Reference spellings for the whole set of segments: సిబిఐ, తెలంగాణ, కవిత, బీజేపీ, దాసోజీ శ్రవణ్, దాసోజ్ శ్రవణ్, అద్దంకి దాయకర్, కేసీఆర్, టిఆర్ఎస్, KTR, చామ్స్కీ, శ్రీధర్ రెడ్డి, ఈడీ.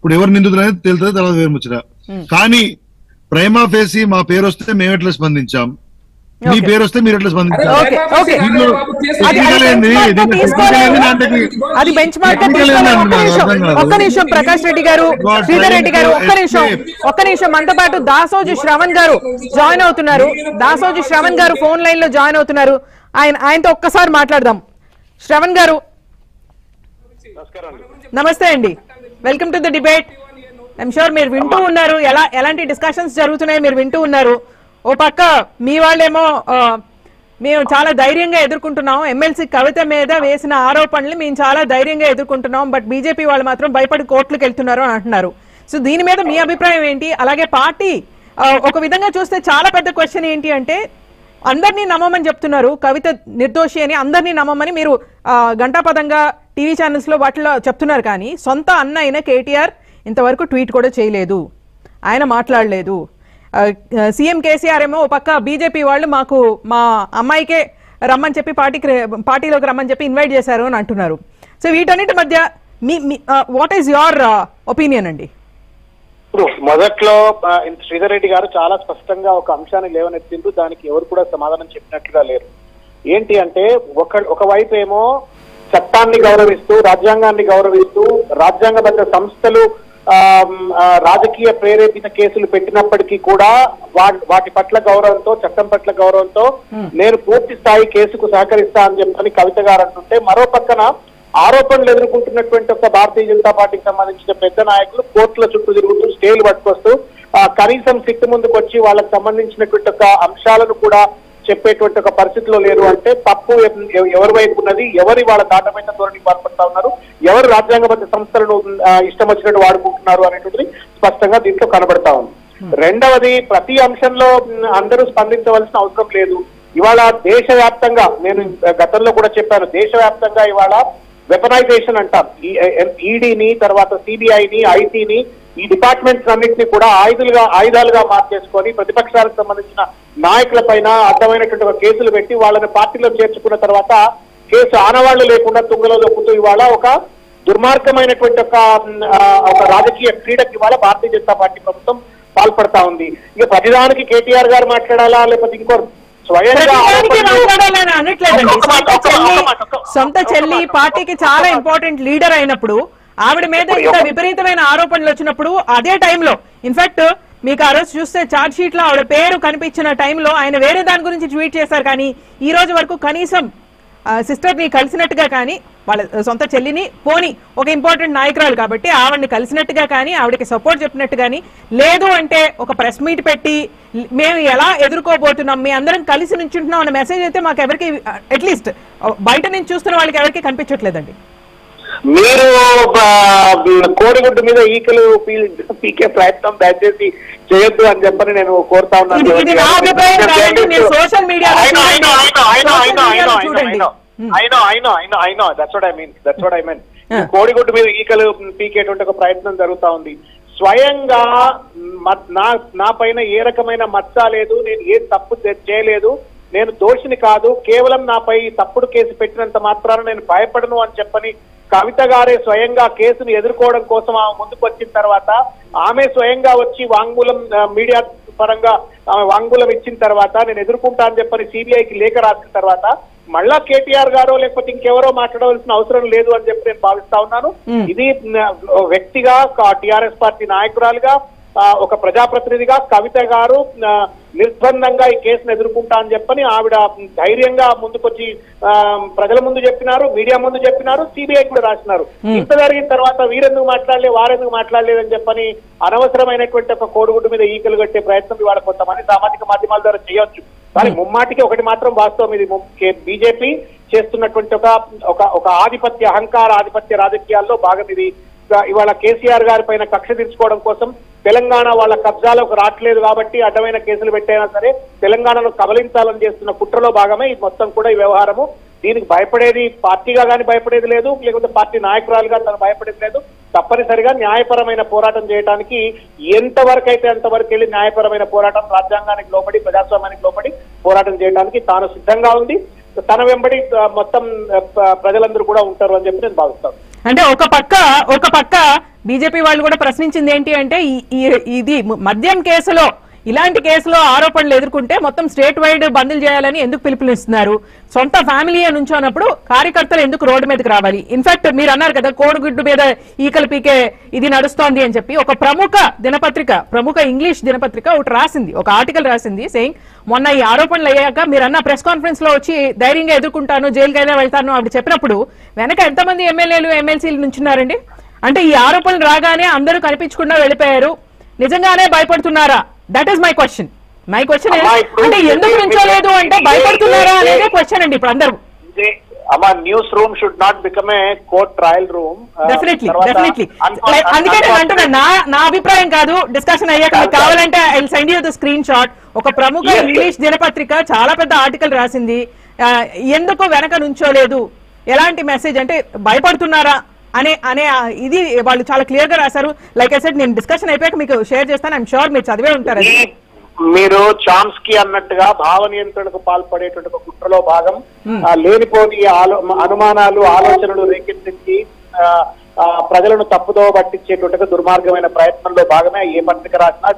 ఇప్పుడు ఎవరు నిందితులు అనేది తెలుస్తుంది తర్వాత వేరుముచ్చట. కానీ ప్రైమా ఫేసి మా పేరు వస్తే మేము ఎట్లా స్పందించాం, మీ పేరు వస్తే మీరు ఎట్లా స్పందించారు? మనతో పాటు దాసోజీ శ్రవణ్ గారు జాయిన్ అవుతున్నారు. దాసోజీ శ్రవణ్ గారు ఫోన్ లైన్ లో జాయిన్ అవుతున్నారు. ఆయనతో ఒక్కసారి మాట్లాడదాం. శ్రవణ్ గారు నమస్తే అండి, welcome to the debate. I'm sure మీరు వింటూ ఉన్నారు ఎలాంటి డిస్కషన్స్ జరుగుతున్నాయో మీరు వింటూ ఉన్నారు. ఓ పక్క మీ వాళ్ళేమో మేము చాలా ధైర్యంగా ఎదుర్కొంటున్నాం, ఎమ్మెల్సీ కవిత మీద వేసిన ఆరోపణలు మేము చాలా ధైర్యంగా ఎదుర్కొంటున్నాం, బట్ బీజేపీ వాళ్ళు మాత్రం భయపడి కోర్టులకు వెళ్తున్నారు అని అంటున్నారు. సో దీని మీద మీ అభిప్రాయం ఏంటి? అలాగే పార్టీ ఒక విధంగా చూస్తే చాలా పెద్ద క్వశ్చన్ ఏంటి అంటే అందరినీ నమ్మమని చెప్తున్నారు, కవిత నిర్దోషి అని అందరినీ నమ్మమని మీరు గంటాపదంగా టీవీ ఛానల్స్ లో వాటిలో చెప్తున్నారు. కానీ సొంత అన్న అయిన కేటీఆర్ ఇంతవరకు ట్వీట్ కూడా చేయలేదు, ఆయన మాట్లాడలేదు. సీఎం కేసీఆర్ ఏమో పక్క బీజేపీ వాళ్ళు మాకు మా అమ్మాయికే రమ్మని చెప్పి పార్టీలోకి రమ్మని చెప్పి ఇన్వైట్ చేశారు అని అంటున్నారు. సో వీటన్నిటి మధ్య వాట్ ఈస్ యువర్ ఒపీనియన్ అండి? ఇప్పుడు మొదట్లో శ్రీధర్ రెడ్డి గారు చాలా స్పష్టంగా ఒక అంశాన్ని లేవనెత్తింటూ దానికి ఎవరు కూడా సమాధానం చెప్పినట్లుగా లేరు. ఏంటి అంటే ఒకవైపు ఏమో చట్టాన్ని గౌరవిస్తూ రాజ్యాంగాన్ని గౌరవిస్తూ రాజ్యాంగబద్ధ సంస్థలు రాజకీయ ప్రేరేపిత కేసులు పెట్టినప్పటికీ కూడా వాటి పట్ల గౌరవంతో చట్టం పట్ల గౌరవంతో నేను పూర్తి స్థాయి కేసుకు సహకరిస్తా అని చెప్పని కవిత గారు అంటుంటే, మరో పక్కన ఆరోపణలు ఎదుర్కొంటున్నటువంటి ఒక భారతీయ జనతా పార్టీకి సంబంధించిన పెద్ద నాయకులు కోర్టుల చుట్టూ తిరుగుతూ స్టేలు పట్టుకొస్తూ కనీసం సిట్ ముందుకు వచ్చి వాళ్ళకు సంబంధించినటువంటి ఒక అంశాలను కూడా చెప్పేటువంటి ఒక పరిస్థితిలో లేరు. అంటే తప్పు ఎవరి వైపు ఉన్నది, ఎవరి వాళ్ళ దాటమైన ధోరణి పాల్పడతా ఉన్నారు, ఎవరు రాజ్యాంగబద్ధ సంస్థలను ఇష్టం వచ్చినట్టు వాడుకుంటున్నారు అనేటువంటిది స్పష్టంగా దీంట్లో కనబడతా ఉంది. రెండవది, ప్రతి అంశంలో అందరూ స్పందించవలసిన అవసరం లేదు. ఇవాళ దేశవ్యాప్తంగా, నేను గతంలో కూడా చెప్పాను, దేశవ్యాప్తంగా ఇవాళ వెపనైజేషన్ అంటాం, ఈడీని తర్వాత సిబిఐని ఐటీని ఈ డిపార్ట్మెంట్స్ అన్నింటినీ కూడా ఆయుధాలుగా మార్చేసుకొని ప్రతిపక్షాలకు సంబంధించిన నాయకుల పైన అర్థమైనటువంటి ఒక కేసులు పెట్టి వాళ్ళని పార్టీలో చేర్చుకున్న తర్వాత కేసు ఆనవాళ్లు లేకుండా తుంగలో దొక్కుతూ ఇవాళ ఒక దుర్మార్గమైనటువంటి ఒక రాజకీయ క్రీడకి ఇవాళ భారతీయ జనతా పార్టీ ప్రభుత్వం పాల్పడతా ఉంది. ఇక ప్రతిదానికి కేటీఆర్ గారు మాట్లాడాలా లేకపోతే ఇంకో సొంత చెల్లి పార్టీకి చాలా ఇంపార్టెంట్ లీడర్ అయినప్పుడు ఆవిడ మీద ఇంత విపరీతమైన ఆరోపణలు వచ్చినప్పుడు అదే టైంలో ఇన్ఫాక్ట్ మీకు ఆ రోజు చూస్తే చార్జ్ షీట్ లో ఆవిడ పేరు కనిపించిన టైంలో ఆయన వేరే దాని గురించి ట్వీట్ చేశారు. కానీ ఈ రోజు వరకు కనీసం సిస్టర్ ని కలిసినట్టుగా కానీ వాళ్ళ సొంత చెల్లిని, పోని ఒక ఇంపార్టెంట్ నాయకురాలు కాబట్టి ఆవిడని కలిసినట్టుగా కానీ ఆవిడకి సపోర్ట్ చెప్పినట్టు కానీ లేదు. అంటే ఒక ప్రెస్ మీట్ పెట్టి మేము ఎలా ఎదుర్కోబోతున్నాం, మీ అందరం కలిసి నుంచుంటున్నాం అన్న మెసేజ్ అయితే మాకు ఎవరికి, అట్లీస్ట్ బయట నుంచి చూస్తున్న వాళ్ళకి ఎవరికి కనిపించట్లేదండి. మీరు కోడిగుడ్డు మీద ఈకలు పీకే ప్రయత్నం దయచేసి చేయొద్దు అని చెప్పని నేను కోరుతా ఉన్నాను. I know, that's what I mean. కోడిగుడ్డు మీద ఈకలు పీకేటువంటి ఒక ప్రయత్నం జరుగుతా ఉంది. స్వయంగా నా పైన ఏ రకమైన మచ్చ లేదు, నేను ఏ తప్పు చేయలేదు, నేను దోషిని కాదు, కేవలం నాపై తప్పుడు కేసు పెట్టినంత మాత్రాన నేను భయపడను అని చెప్పని కవిత గారే స్వయంగా కేసును ఎదుర్కోవడం కోసం ఆమె ముందుకు వచ్చిన తర్వాత ఆమె స్వయంగా వచ్చి వాంగ్మూలం మీడియా పరంగా ఆమె వాంగ్మూలం ఇచ్చిన తర్వాత నేను ఎదుర్కొంటా అని చెప్పని సిబిఐకి లేఖ రాసిన తర్వాత మళ్ళా కేటీఆర్ గారో లేకపోతే ఇంకెవరో మాట్లాడవలసిన అవసరం లేదు అని చెప్పి నేను భావిస్తా ఉన్నాను. ఇది వ్యక్తిగా టిఆర్ఎస్ పార్టీ నాయకురాలుగా ఒక ప్రజాప్రతినిధిగా కవిత గారు నిర్బంధంగా ఈ కేసును ఎదుర్కొంటా అని చెప్పని ఆవిడ ధైర్యంగా ముందుకొచ్చి ప్రజల ముందు చెప్పినారు, మీడియా ముందు చెప్పినారు, సిబిఐ కూడా రాసినారు. ఇంత జరిగిన తర్వాత వీరెందుకు మాట్లాడలేదు, వారెందుకు మాట్లాడలేదని చెప్పని అనవసరమైనటువంటి ఒక కోడిగుడ్డు మీద ఈకలు కట్టే ప్రయత్నం ఇవాళ కొంతమంది సామాజిక మాధ్యమాల ద్వారా చేయొచ్చు. కానీ ముమ్మాటికి ఒకటి మాత్రం వాస్తవం, ఇది బీజేపీ చేస్తున్నటువంటి ఒక ఆధిపత్య అహంకార ఆధిపత్య రాజకీయాల్లో భాగం ఇది. ఇవాళ కేసీఆర్ గారి పైన కక్ష తీర్చుకోవడం కోసం తెలంగాణ వాళ్ళ కబ్జాలకు రావట్లేదు కాబట్టి అడ్డమైన కేసులు పెట్టైనా సరే తెలంగాణను కబలించాలని చేస్తున్న కుట్రలో భాగమే ఇది మొత్తం కూడా ఈ వ్యవహారము. దీనికి భయపడేది పార్టీగా కానీ భయపడేది లేదు, లేకపోతే పార్టీ నాయకురాలుగా తను భయపడేది లేదు. తప్పనిసరిగా న్యాయపరమైన పోరాటం చేయడానికి ఎంతవరకు అయితే అంతవరకు వెళ్ళి న్యాయపరమైన పోరాటం, రాజ్యాంగానికి లోబడి ప్రజాస్వామ్యానికి లోబడి పోరాటం చేయడానికి తాను సిద్ధంగా ఉంది. తన వెంబడి మొత్తం ప్రజలందరూ కూడా ఉంటారు అని చెప్పి నేను భావిస్తాను. అంటే ఒక పక్క బీజేపీ వాళ్ళు కూడా ప్రశ్నించింది ఏంటి అంటే ఇది మద్యం కేసులో ఇలాంటి కేసులో ఆరోపణలు ఎదుర్కొంటే మొత్తం స్టేట్ వైడ్ బంద్లు చేయాలని ఎందుకు పిలుపునిస్తున్నారు, సొంత ఫ్యామిలీ నుంచోనప్పుడు కార్యకర్తలు ఎందుకు రోడ్డు మీదకి రావాలి. ఇన్ఫాక్ట్ మీరు అన్నారు కదా కోడిగుడ్డు మీద ఈకల పీకే ఇది నడుస్తోంది అని చెప్పి, ఒక ప్రముఖ ఇంగ్లీష్ దినపత్రిక ఒకటి రాసింది, ఒక ఆర్టికల్ రాసింది సెయింగ్ మొన్న ఈ ఆరోపణలు అయ్యాక మీరు అన్న ప్రెస్ కాన్ఫరెన్స్ లో వచ్చి ధైర్యంగా ఎదుర్కొంటాను జైలుకైనా వెళ్తాను అని చెప్పినప్పుడు వెనక ఎంతమంది ఎమ్మెల్యేలు ఎమ్మెల్సీలు నుంచున్నారండి? అంటే ఈ ఆరోపణలు రాగానే అందరూ కనిపించకుండా వెళ్ళిపోయారు, నిజంగానే భయపడుతున్నారా? That is my question. My question అంటే ఎందుకు నుంచోలేదు అంటే భయపడుతున్నారా అనేది క్వశ్చన్ అండి. ఇప్పుడు అందరూ news room should not become a court trial room. Definitely అందుకే నేను అంటున్నా, నా అభిప్రాయం కాదు, డిస్కషన్ అయ్యాక కావాలంటే I will send you the screen shot. ఒక ప్రముఖ ఇంగ్లీష్ దినపత్రిక చాలా పెద్ద ఆర్టికల్ రాసింది, ఎందుకు వెనక నుంచోలేదు, ఎలాంటి మెసేజ్ అంటే భయపడుతున్నారా అనే ఇది వాళ్ళు చాలా క్లియర్ గా రాశారు. లైక్ ఐ సెడ్, నేను డిస్కషన్ అయిపోయాక మీకు షేర్ చేస్తాను, ఐఎమ్ షూర్ మీరు చదివే ఉంటారు. మీరు చామ్స్కీ అన్నట్టుగా భావ నియంత్రణకు పాల్పడేటువంటి ఒక కుట్రలో భాగం, లేనిపోని అనుమానాలు ఆలోచనలు రేకెత్తించి ప్రజలను తప్పుదో పట్టించేటువంటి దుర్మార్గమైన ప్రయత్నంలో భాగమే ఏ పత్రిక రాసినా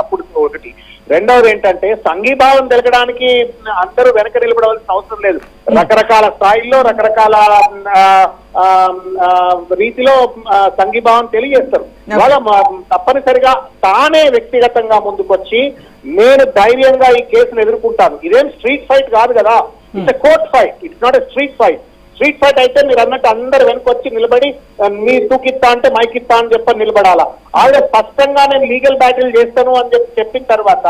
తప్పుడు ఒకటి. రెండవది ఏంటంటే సంఘీభావం తెలగడానికి అందరూ వెనక నిలబడవలసిన అవసరం లేదు, రకరకాల స్థాయిల్లో రకరకాల రీతిలో సంఘీభావం తెలియజేస్తారు. వాళ్ళ తప్పనిసరిగా తానే వ్యక్తిగతంగా ముందుకొచ్చి నేను ధైర్యంగా ఈ కేసును ఎదుర్కొంటాను. ఇదేం స్ట్రీట్ ఫైట్ కాదు కదా, it's a court fight, it's not a street fight. Street fight అయితే మీరు అన్నట్టు అందరు వెనక వచ్చి నిలబడి మీ తూకిత్తా అంటే మైకిత్తా అని చెప్పి నిలబడాలా? ఆవిడ స్పష్టంగా నేను లీగల్ బ్యాటిల్ చేస్తాను అని చెప్పి చెప్పిన తర్వాత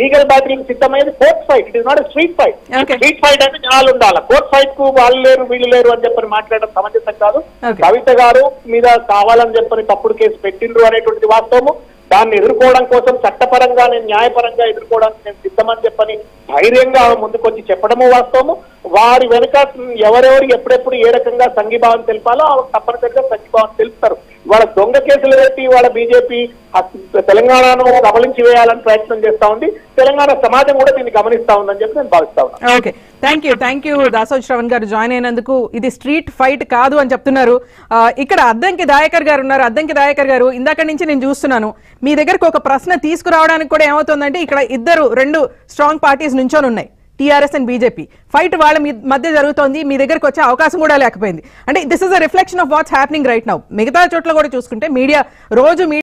లీగల్ బ్యాటిల్ సిద్ధమైనది court fight, it is not street fight. Street fight అంటే జనాలు ఉండాలి, కోర్ట్ ఫైట్ కు వాళ్ళు లేరు వీళ్ళు లేరు అని చెప్పని మాట్లాడడం సమంజసం కాదు. కవిత గారు మీద కావాలని చెప్పని తప్పుడు కేసు పెట్టిండ్రు అనేటువంటిది వాస్తవము. దాన్ని ఎదుర్కోవడం కోసం చట్టపరంగా నేను న్యాయపరంగా ఎదుర్కోవడానికి నేను సిద్ధమని చెప్పని ధైర్యంగా ముందుకొచ్చి చెప్పడము వాస్తవము. వారి వెనుక ఎవరెవరు ఎప్పుడెప్పుడు ఏ రకంగా సంఘీభావం తెలిపాలో తప్పనిసరిగా సంఘీభావం తెలుపుతారు. ఇవాళ దొంగ కేసులు పెట్టి ఇవాళ బీజేపీ తెలంగాణను కబలించి వేయాలని ప్రయత్నం చేస్తా ఉంది, తెలంగాణ సమాజం కూడా దీన్ని గమనిస్తా ఉందని చెప్పి నేను భావిస్తా ఉన్నాను. Okay, thank you దాసోజ్ శ్రవణ్ గారు జాయిన్ అయినందుకు. ఇది స్ట్రీట్ ఫైట్ కాదు అని చెప్తున్నారు. ఇక్కడ అద్దంకి దాయకర్ గారు ఉన్నారు. అద్దంకి దాయకర్ గారు, ఇందాక నుంచి నేను చూస్తున్నాను మీ దగ్గరకు ఒక ప్రశ్న తీసుకురావడానికి కూడా ఏమవుతుందంటే ఇక్కడ రెండు స్ట్రాంగ్ పార్టీస్ నుంచొని ఉన్నాయి, టీఆర్ఎస్ అండ్ బీజేపీ. ఫైట్ వాళ్ళ మధ్య జరుగుతోంది, మీ దగ్గరకు వచ్చే అవకాశం కూడా లేకపోయింది. అంటే this is a reflection of what's happening right now. మిగతా చోట్ల కూడా చూసుకుంటే మీడియా రోజు